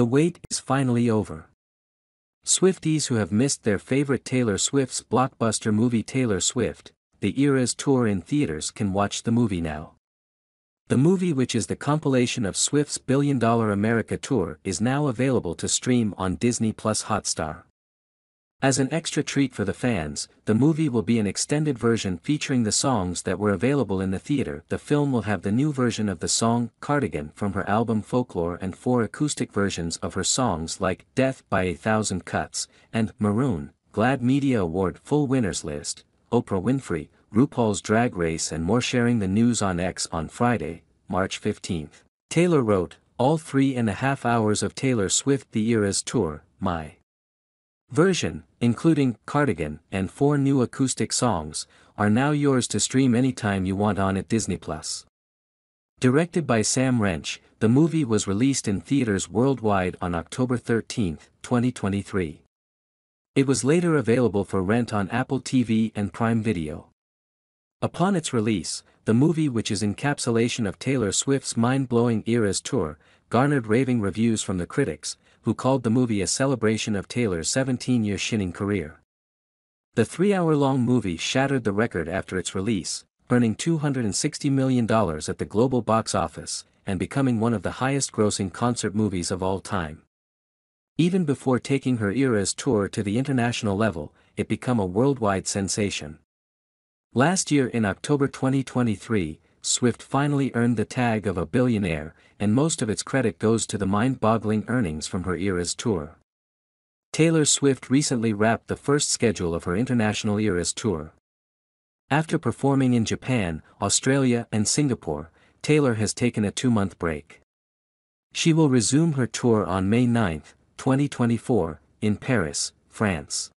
The wait is finally over. Swifties who have missed their favorite Taylor Swift's blockbuster movie Taylor Swift, The Eras Tour in theaters can watch the movie now. The movie, which is the compilation of Swift's billion-dollar America tour, is now available to stream on Disney Plus Hotstar. As an extra treat for the fans, the movie will be an extended version featuring the songs that were available in the theater. The film will have the new version of the song Cardigan from her album Folklore and 4 acoustic versions of her songs like Death by a Thousand Cuts and Maroon, GLAAD Media Award full winners list, Oprah Winfrey, RuPaul's Drag Race and more. Sharing the news on X on Friday, March 15th, Taylor wrote, "All 3.5 hours of Taylor Swift The Eras Tour, my version, including Cardigan and 4 new acoustic songs, are now yours to stream anytime you want on at Disney Plus." Directed by Sam Wrench, the movie was released in theaters worldwide on October 13, 2023. It was later available for rent on Apple TV and Prime Video. Upon its release, the movie, which is an encapsulation of Taylor Swift's mind-blowing Eras Tour, garnered raving reviews from the critics, who called the movie a celebration of Taylor's 17-year shining career. The 3-hour-long movie shattered the record after its release, earning $260 million at the global box office, and becoming one of the highest-grossing concert movies of all time. Even before taking her Eras Tour to the international level, it became a worldwide sensation. Last year in October 2023, Swift finally earned the tag of a billionaire, and most of its credit goes to the mind-boggling earnings from her Eras Tour. Taylor Swift recently wrapped the first schedule of her international Eras Tour. After performing in Japan, Australia and Singapore, Taylor has taken a 2-month break. She will resume her tour on May 9, 2024, in Paris, France.